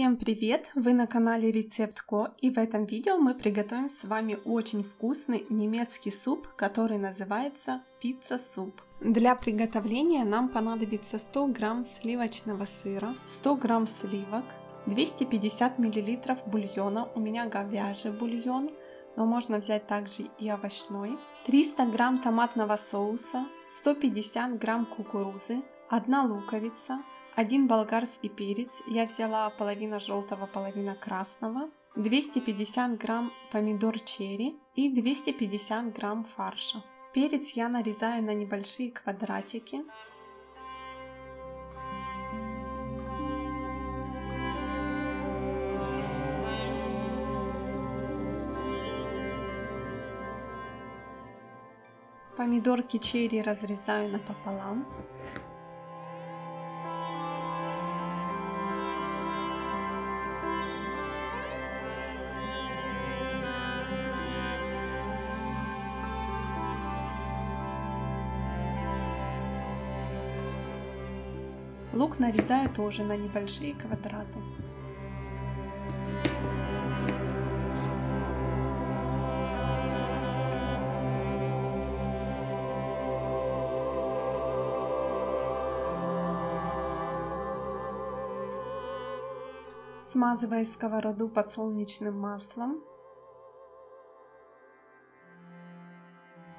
Всем привет! Вы на канале Рецепт Ко, и в этом видео мы приготовим с вами очень вкусный немецкий суп, который называется пицца суп. Для приготовления нам понадобится 100 грамм сливочного сыра, 100 грамм сливок, 250 миллилитров бульона, у меня говяжий бульон, но можно взять также и овощной, 300 грамм томатного соуса, 150 грамм кукурузы, 1 луковица, 1 болгарский перец, я взяла половина желтого, половина красного, 250 грамм помидор черри и 250 грамм фарша. Перец я нарезаю на небольшие квадратики. Помидорки черри разрезаю напополам. Лук нарезаю тоже на небольшие квадраты. Смазываю сковороду подсолнечным маслом.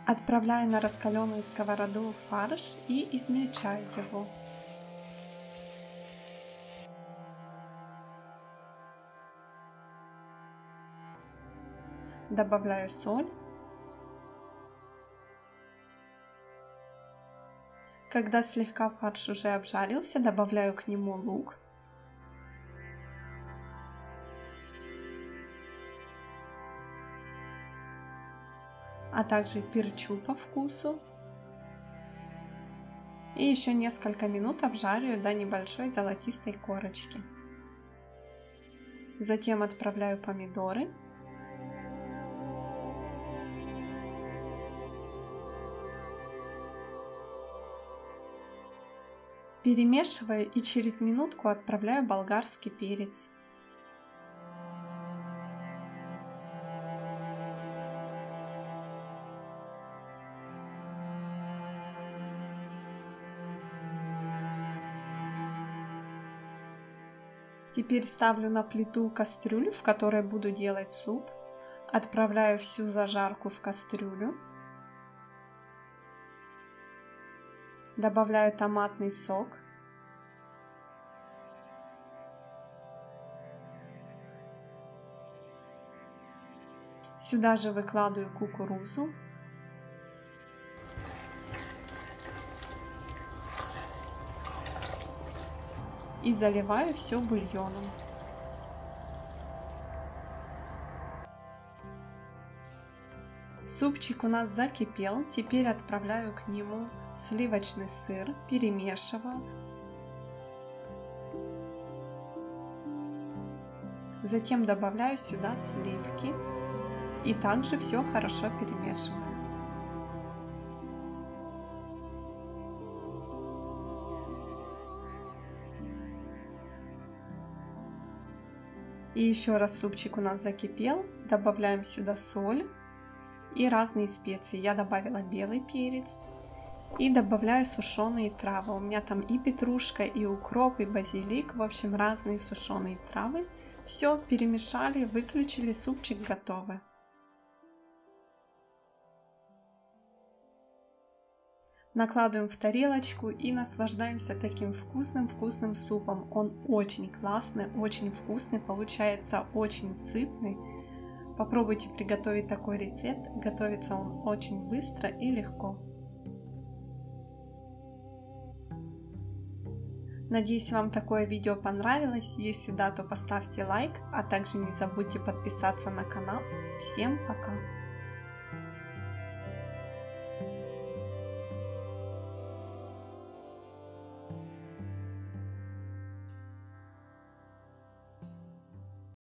Отправляю на раскаленную сковороду фарш и измельчаю его. Добавляю соль. Когда слегка фарш уже обжарился, добавляю к нему лук. А также перчу по вкусу. И еще несколько минут обжарю до небольшой золотистой корочки. Затем отправляю помидоры. Перемешиваю и через минутку отправляю болгарский перец. Теперь ставлю на плиту кастрюлю, в которой буду делать суп. Отправляю всю зажарку в кастрюлю. Добавляю томатный сок, сюда же выкладываю кукурузу, и заливаю все бульоном. Супчик у нас закипел, теперь отправляю к нему сливочный сыр, перемешиваю. Затем добавляю сюда сливки и также все хорошо перемешиваю. И еще раз супчик у нас закипел, добавляем сюда соль и разные специи. Я добавила белый перец. И добавляю сушеные травы. У меня там и петрушка, и укроп, и базилик. В общем, разные сушеные травы. Все перемешали, выключили, супчик готовый. Накладываем в тарелочку и наслаждаемся таким вкусным супом. Он очень классный, очень вкусный, получается очень сытный. Попробуйте приготовить такой рецепт. Готовится он очень быстро и легко. Надеюсь, вам такое видео понравилось. Если да, то поставьте лайк, а также не забудьте подписаться на канал. Всем пока!